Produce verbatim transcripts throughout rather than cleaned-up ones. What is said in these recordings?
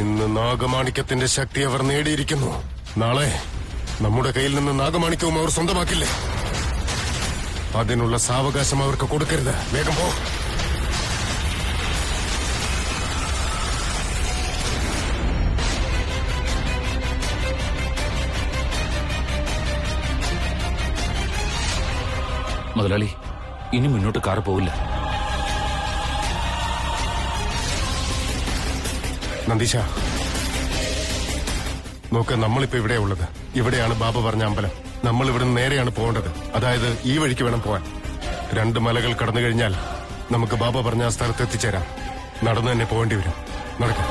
ഇന്ന് നാഗമാണിക്യത്തിന്റെ ശക്തി അവർ നേടിയിരിക്കുന്നു. നാളെ നമ്മുടെ കയ്യിൽ നിന്ന് നാഗമാണിക്യവും അവർ സ്വന്തമാക്കില്ലേ? അതിനുള്ള സാവകാശം അവർക്ക് കൊടുക്കരുത്. വേഗം പോ. മുതലാളി, ഇനി മുന്നോട്ട് കാർ പോവില്ല. നന്ദീശ, നോക്ക്, നമ്മളിപ്പോ ഇവിടെയാ ഉള്ളത്. ഇവിടെയാണ് ബാബ പറഞ്ഞ അമ്പലം. നമ്മൾ ഇവിടുന്ന് നേരെയാണ് പോകേണ്ടത്. അതായത് ഈ വഴിക്ക് വേണം പോവാൻ. രണ്ട് മലകൾ കടന്നു കഴിഞ്ഞാൽ നമുക്ക് ബാബ പറഞ്ഞ ആ സ്ഥലത്ത് എത്തിച്ചേരാം. നടന്നു തന്നെ പോകേണ്ടി വരും. നടക്കാം.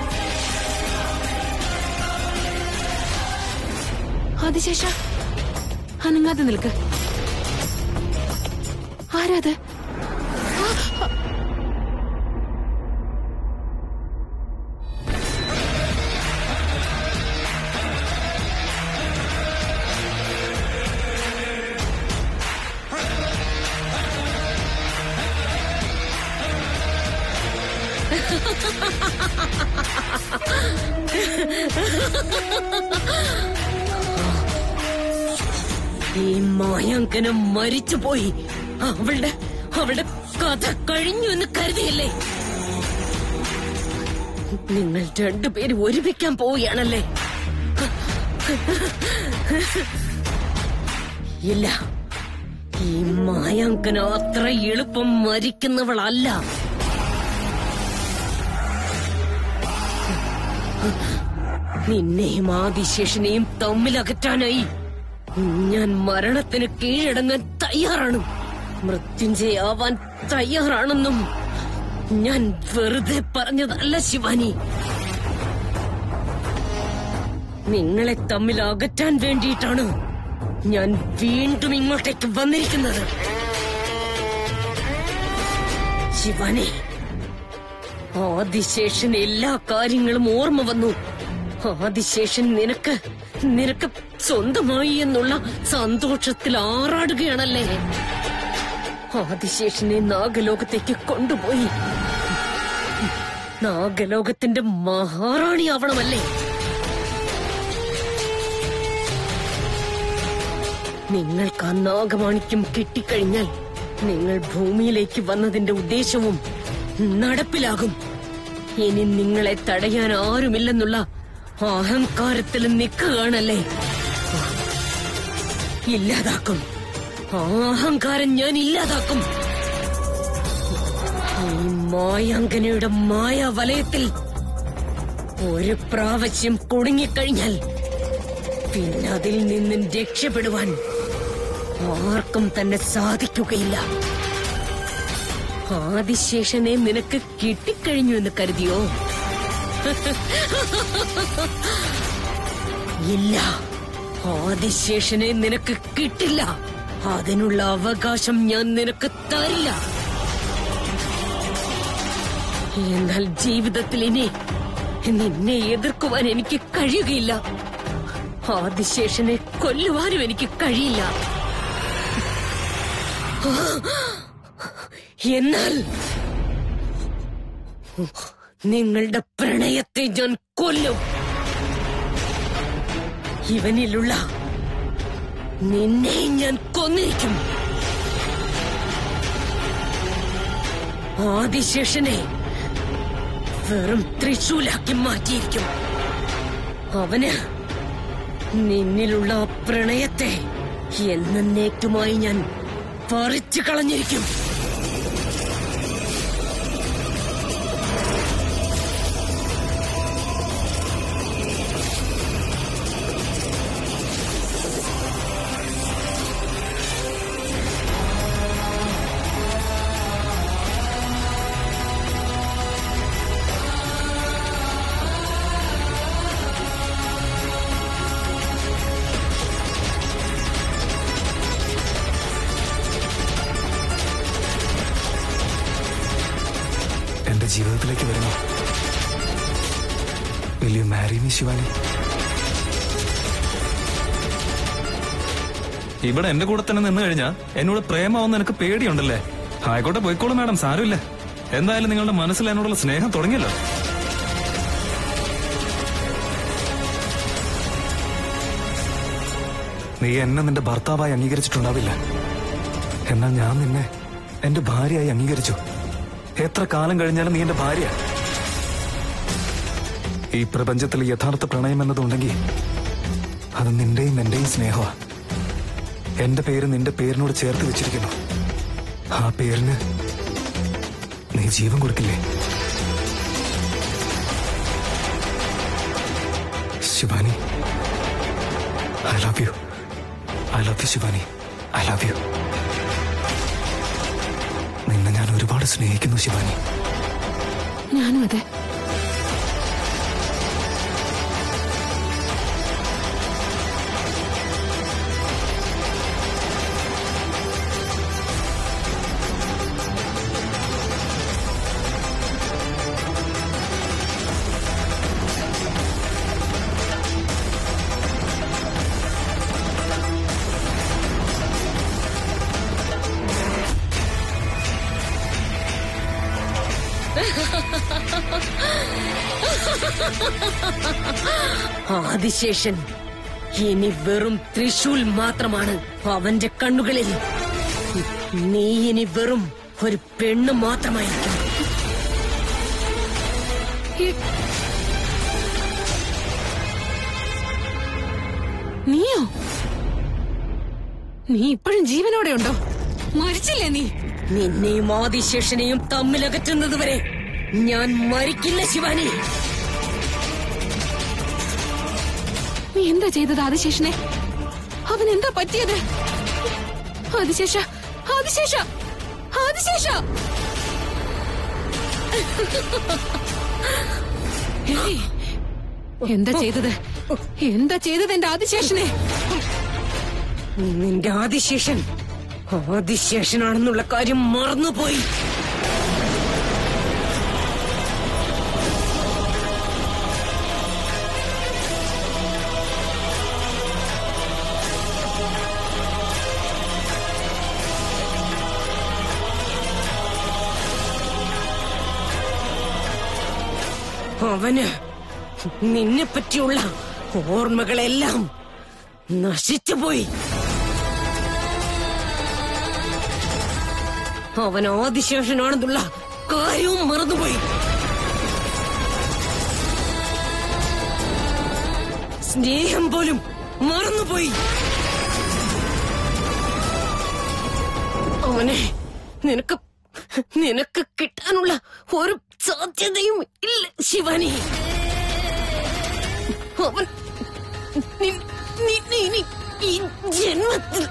അതിശേഷ, അനങ്ങാതെ നിൽക്ക്. ആരാത്? ഈ മായാങ്കനം മരിച്ചുപോയി. അവളുടെ അവളുടെ കഥ കഴിഞ്ഞു എന്ന് കരുതിയല്ലേ? നിങ്ങൾ രണ്ടുപേര് ഒരുമിക്കാൻ പോവുകയാണല്ലേ? ഇല്ല, ഈ മായാങ്കനം അത്ര എളുപ്പം മരിക്കുന്നവളല്ല. നിന്നെയും ആദിശേഷനെയും തമ്മിലകറ്റാനായി ഞാൻ മരണത്തിന് കീഴടങ്ങാൻ തയ്യാറാണ്. മൃത്യുഞ്ജയാവാൻ തയ്യാറാണെന്നും ഞാൻ വെറുതെ പറഞ്ഞതല്ല ശിവാനി. നിങ്ങളെ തമ്മിൽ അകറ്റാൻ വേണ്ടിയിട്ടാണ് ഞാൻ വീണ്ടും ഇങ്ങോട്ടേക്ക് വന്നിരിക്കുന്നത്. ശിവാനി, ആദിശേഷന് എല്ലാ കാര്യങ്ങളും ഓർമ്മ വന്നു. ആദിശേഷൻ നിനക്ക് നിനക്ക് സ്വന്തമായി എന്നുള്ള സന്തോഷത്തിൽ ആറാടുകയാണല്ലേ? ആദിശേഷനെ നാഗലോകത്തേക്ക് കൊണ്ടുപോയി നാഗലോകത്തിന്റെ മഹാറാണിയാവണമല്ലേ? നിങ്ങൾക്ക് ആ നാഗമാണിക്യം കിട്ടിക്കഴിഞ്ഞാൽ നിങ്ങൾ ഭൂമിയിലേക്ക് വന്നതിന്റെ ഉദ്ദേശവും നടപ്പിലാകും. ഇനി നിങ്ങളെ തടയാൻ ആരുമില്ലെന്നുള്ള അഹങ്കാരത്തിൽ നിൽക്കുകയാണല്ലേ? ഇല്ലാതാക്കും. ആ അഹങ്കാരം ഞാൻ ഇല്ലാതാക്കും. ഈ മായാങ്കനയുടെ മായാവലയത്തിൽ ഒരു പ്രാവശ്യം കുടുങ്ങിക്കഴിഞ്ഞാൽ പിന്നെ അതിൽ നിന്നും രക്ഷപ്പെടുവാൻ ആർക്കും തന്നെ സാധിക്കുകയില്ല. ആദിശേഷനെ നിനക്ക് കിട്ടിക്കഴിഞ്ഞു എന്ന് കരുതിയോ? ഇല്ല, ആദിശേഷനെ നിനക്ക് കിട്ടില്ല. അതിനുള്ള അവകാശം ഞാൻ നിനക്ക് തരില്ല. എന്നാൽ ജീവിതത്തിൽ ഇനി നിന്നെ എതിർക്കുവാൻ എനിക്ക് കഴിയുകയില്ല. ആദിശേഷനെ കൊല്ലുവാനും എനിക്ക് കഴിയില്ല. എന്നാൽ നിങ്ങളുടെ പ്രണയത്തെ ഞാൻ കൊല്ലും. ഇവനിലുള്ള നിന്നെ ഞാൻ കൊന്നിരിക്കും. ആദിശേഷനെ വെറും ത്രിശൂലാക്കി മാറ്റിയിരിക്കും. അവന് നിന്നിലുള്ള പ്രണയത്തെ എന്നേക്കുമായി ഞാൻ പറിച്ചു കളഞ്ഞിരിക്കും. ജീവിതത്തിലേക്ക് വരുന്നു. Will you marry me, Shivani? ഇവിടെ എന്റെ കൂടെ തന്നെ നിന്ന് കഴിഞ്ഞാൽ എന്നോട് പ്രേമാവെന്ന് എനിക്ക് പേടിയുണ്ടല്ലേ? ആയിക്കോട്ടെ, പോയിക്കോളൂ മാഡം, സാരമില്ല. എന്തായാലും നിങ്ങളുടെ മനസ്സിൽ എന്നോടുള്ള സ്നേഹം തുടങ്ങിയല്ലോ. നീ എന്നെ നിന്റെ ഭർത്താവായി അംഗീകരിച്ചിട്ടുണ്ടാവില്ല, എന്നാൽ ഞാൻ നിന്നെ എന്റെ ഭാര്യയായി അംഗീകരിച്ചു. എത്ര കാലം കഴിഞ്ഞാലും നീ എന്റെ ഭാര്യ. ഈ പ്രപഞ്ചത്തിൽ യഥാർത്ഥ പ്രണയം എന്നതുണ്ടെങ്കിൽ അത് നിന്റെയും എന്റെയും സ്നേഹമാ. എന്റെ പേര് നിന്റെ പേരിനോട് ചേർത്ത് വെച്ചിരിക്കുന്നു. ആ പേരിന് നീ ജീവൻ കൊടുക്കില്ലേ? Shivani, I love you. I love you, Shivani. I love you. നിന്നെ ഞാൻ ഒരുപാട് സ്നേഹിക്കുന്നു ശിവാനി. ഞാനും അതെ. അതിശേഷൻ ഇനി വെറും ത്രിശൂൽ മാത്രമാണ് അവന്റെ കണ്ണുകളിൽ. നീ ഇനി വെറും ഒരു പെണ്ണ് മാത്രമായിരിക്കും. നീയോ? നീ ഇപ്പോഴും ജീവനോടെ ഉണ്ടോ? മരിച്ചില്ലേ നീ? നിന്നെയും ആദിശേഷനെയും തമ്മിലകറ്റുന്നതുവരെ ഞാൻ മരിക്കില്ല ശിവാനി. നീ എന്താ ചെയ്തത് ആദിശേഷനെ? അവൻ എന്താ പറ്റിയത്? ആദിശേഷ, ആദിശേഷ, ആദിശേഷ! എന്താ ചെയ്തത്? എന്താ ചെയ്തത് എന്റെ ആദിശേഷനെ? നിന്റെ ആദിശേഷൻ ആദിശേഷനാണെന്നുള്ള കാര്യം മറന്നുപോയി. അവന് നിന്നെ പറ്റിയുള്ള ഓർമ്മകളെല്ലാം നശിച്ചുപോയി. അവൻ ആദിശേഷനാണെന്നുള്ള കാര്യവും മറന്നുപോയി. സ്നേഹം പോലും മറന്നുപോയി. അവനെ നിനക്ക് നിനക്ക് കിട്ടാനുള്ള ഒരു സാധ്യതയും ഇല്ല ശിവാനി. അവൻ നിന്നെ ഈ ജന്മത്തിൽ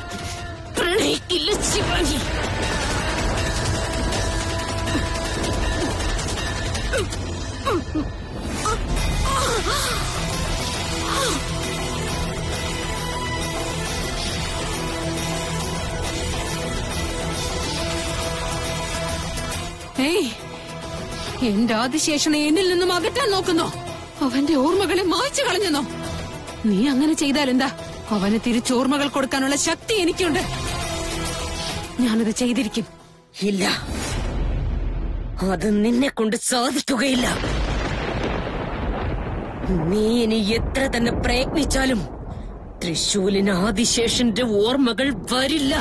പ്രണയിക്കില്ല ശിവാനി. ഏയ്, എന്റെ ആദിശേഷനെ എന്നിൽ നിന്നും അകറ്റാൻ നോക്കുന്നോ? അവന്റെ ഓർമ്മകളെ മായ്ച്ചു കളഞ്ഞെന്നോ? നീ അങ്ങനെ ചെയ്താലെന്താ? അവന് തിരിച്ചോർമ്മകൾ കൊടുക്കാനുള്ള ശക്തി എനിക്കുണ്ട്. ഞാനത് ചെയ്തിരിക്കും. ഇല്ല, അത് നിന്നെ കൊണ്ട് സാധിക്കുകയില്ല. നീ ഇനി എത്ര തന്നെ പ്രയത്നിച്ചാലും ത്രിശൂലിന് ആദിശേഷന്റെ ഓർമ്മകൾ വരില്ല.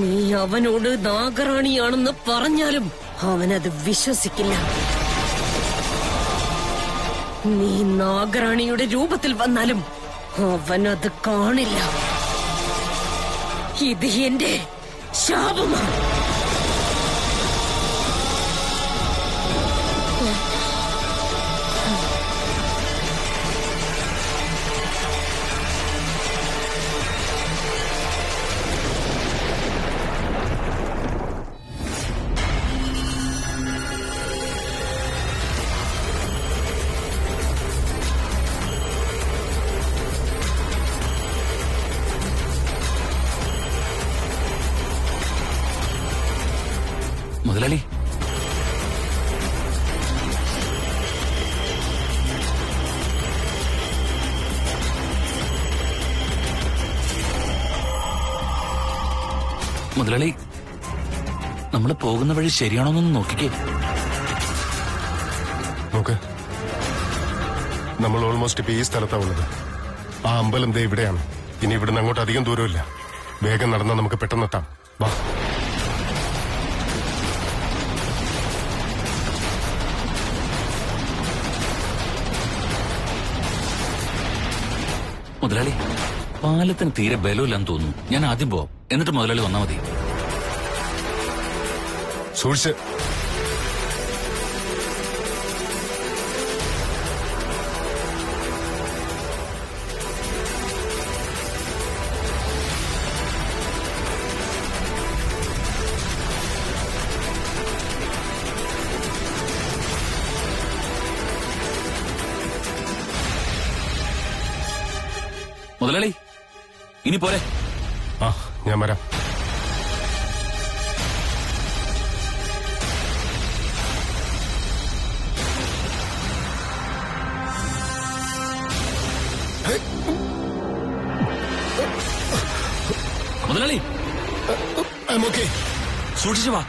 നീ അവനോട് നാഗറാണിയാണെന്ന് പറഞ്ഞാലും അവനത് വിശ്വസിക്കില്ല. നീ നാഗറാണിയുടെ രൂപത്തിൽ വന്നാലും അവനത് കാണില്ല. ഇത് എന്റെ ശാപമാണ്. മുതലാളി, നമ്മൾ പോകുന്ന വഴി ശരിയാണോന്നൊന്ന് നോക്കിക്കേ. നോക്ക്, നമ്മൾ ഓൾമോസ്റ്റ് ഇപ്പൊ ഈ സ്ഥലത്താവുള്ളത്. ആ അമ്പലം ദേ ഇവിടെയാണ്. ഇനി ഇവിടുന്ന് അങ്ങോട്ട് അധികം ദൂരമില്ല. വേഗം നടന്നാൽ നമുക്ക് പെട്ടെന്നെത്താം. വാ. മുതലാളി, പാലത്തിന് തീരെ ബലമില്ലെന്ന് തോന്നുന്നു. ഞാൻ ആദ്യം പോവാം, എന്നിട്ട് മുതലാളി വന്നാൽ മതി. സൂക്ഷിച്ച്. മുതലാളി ഇനി പോരെ. ആ, ഞാൻ വരാം. മുതലാളി സൂക്ഷിച്ചു വാ.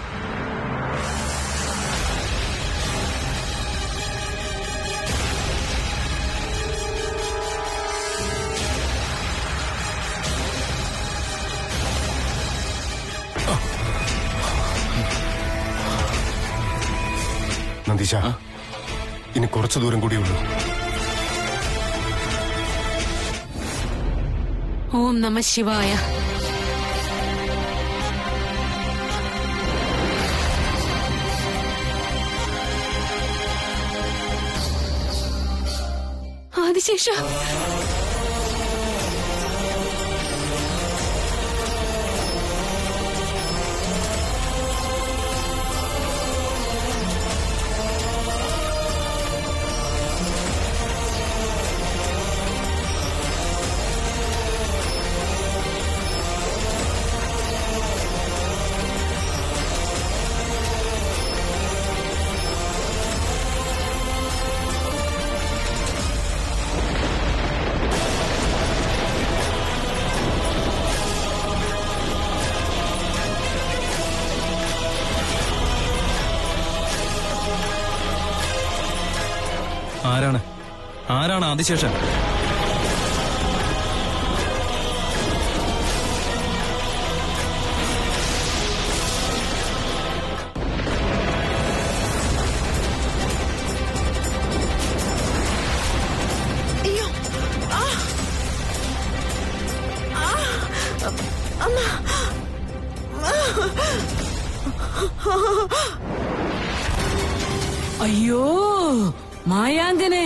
നന്ദിശ, ഇനി കുറച്ചു ദൂരം കൂടിയുള്ളൂ. ഓം നമഃ ശിവായ. ആദിശേഷ, ആരാണ് ആരാണ് ആദിശേഷൻ? അയ്യോ മായാങ്കനെ,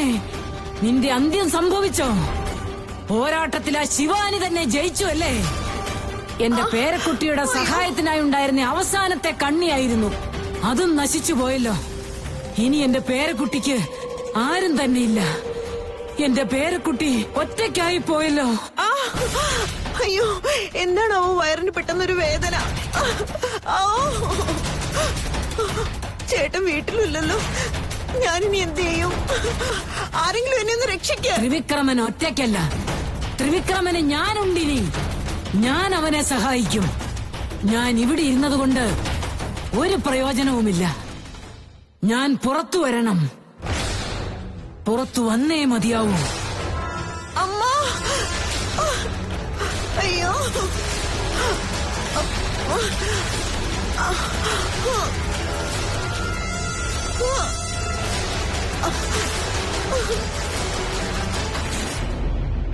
നിന്റെ അന്ത്യം സംഭവിച്ചോ? പോരാട്ടത്തിൽ ആ ശിവാനി തന്നെ ജയിച്ചു അല്ലേ? എന്റെ പേരക്കുട്ടിയുടെ സഹായത്തിനായി ഉണ്ടായിരുന്ന അവസാനത്തെ കണ്ണിയായിരുന്നു, അതും നശിച്ചു പോയല്ലോ. ഇനി എന്റെ പേരക്കുട്ടിക്ക് ആരും തന്നെയില്ല. എന്റെ പേരക്കുട്ടി ഒറ്റയ്ക്കായി പോയല്ലോ. അയ്യോ, എന്താണോ വയറിന് പെട്ടെന്നൊരു വേദന. ചേട്ടൻ വീട്ടിലില്ലല്ലോ, ഞാനിനി എന്ത് ചെയ്യും? ആരെങ്കിലും എന്നെ ഒന്ന് രക്ഷിക്കാം. ത്രിവിക്രമൻ ഒറ്റയ്ക്കല്ല, ത്രിവിക്രമന് ഞാനുണ്ടിനി. ഞാൻ അവനെ സഹായിക്കും. ഞാൻ ഇവിടെ ഇരുന്നത് കൊണ്ട് ഒരു പ്രയോജനവുമില്ല. ഞാൻ പുറത്തു വരണം. പുറത്തു വന്നേ മതിയാവൂ. അമ്മ, അയ്യോ,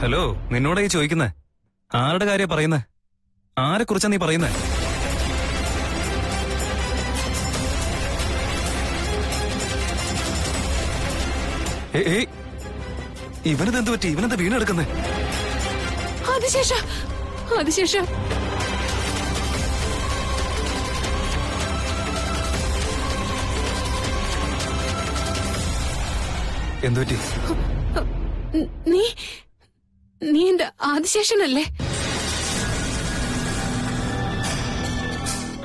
ഹലോ, നിന്നോടായി ചോദിക്കുന്നേ, ആരുടെ കാര്യ പറയുന്നേ? ആരെ കുറിച്ചാ നീ പറയുന്നേ? ഇവനതെന്ത് പറ്റി? ഇവനെന്താ വീണെടുക്കുന്നേ? അതിശേഷ, അതിശേഷ, എന്തുപറ്റി? നീ നീ എന്റെ ആദിശേഷനല്ലേ?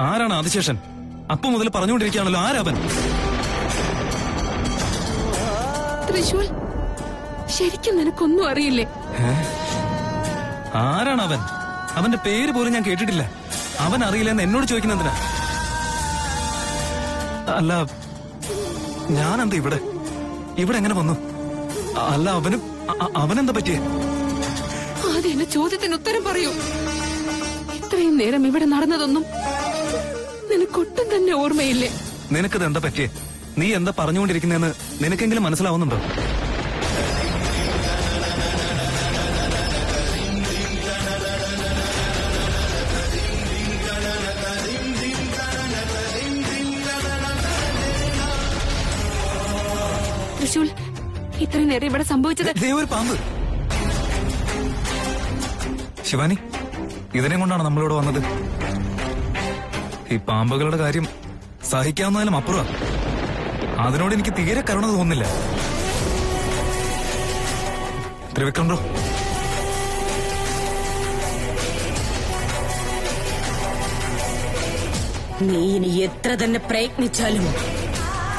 ആരാണ് ആദിശേഷൻ? അപ്പൊ മുതൽ പറഞ്ഞുകൊണ്ടിരിക്കുകയാണല്ലോ, ആരാവൻ? ത്രിശൂൽ, ശരിക്കും നിനക്കൊന്നും അറിയില്ലേ? ആരാണ് അവൻ? അവന്റെ പേര് പോലും ഞാൻ കേട്ടിട്ടില്ല. അവൻ അറിയില്ലെന്ന് എന്നോട് ചോദിക്കുന്നതിനാ? അല്ല, ഞാനെന്താ ഇവിടെ ഇവിടെ എങ്ങനെ വന്നു? അല്ല, അവനും അവനെന്താ പറ്റിയേ? ആദ്യം എന്റെ ചോദ്യത്തിന് ഉത്തരം പറയൂ. ഇത്രയും നേരം ഇവിടെ നടന്നതൊന്നും നിനക്കൊട്ടും തന്നെ ഓർമ്മയില്ലേ? നിനക്കത് എന്താ പറ്റിയേ? നീ എന്താ പറഞ്ഞുകൊണ്ടിരിക്കുന്നതെന്ന് നിനക്കെങ്കിലും മനസ്സിലാവുന്നുണ്ടോ? ഋഷുൽ, ഇത്രയും നേരം ഇവിടെ സംഭവിച്ചത് ഒരു പാമ്പ്. ശിവാനി, ഇതിനെ കൊണ്ടാണ് നമ്മളിവിടെ വന്നത്. ഈ പാമ്പുകളുടെ കാര്യം സഹിക്കാവുന്നതിലും അപ്പുറമാണ്. അതിനോട് എനിക്ക് തീരെ കരുണ തോന്നുന്നില്ല. ത്രിവിക്രം ബ്രോ, നീ ഇനി എത്ര തന്നെ പ്രയത്നിച്ചാലും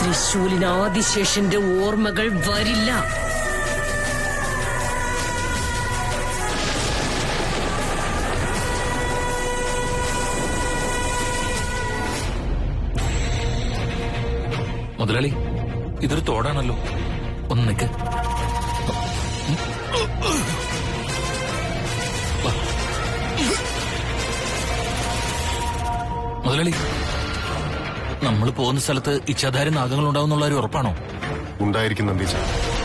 തൃശൂലിന് ആദിശേഷന്റെ ഓർമ്മകൾ വരില്ല. മുതലാളി, ഇതൊരു തോടാണല്ലോ, ഒന്ന് നിൽക്ക്. മുതലാളി, നമ്മൾ പോകുന്ന സ്ഥലത്ത് ഇച്ഛാധാരി നാഗങ്ങളുണ്ടാവുന്നുള്ള ഒരു ഉറപ്പാണോ? ഉണ്ടായിരിക്കുന്നുണ്ട്.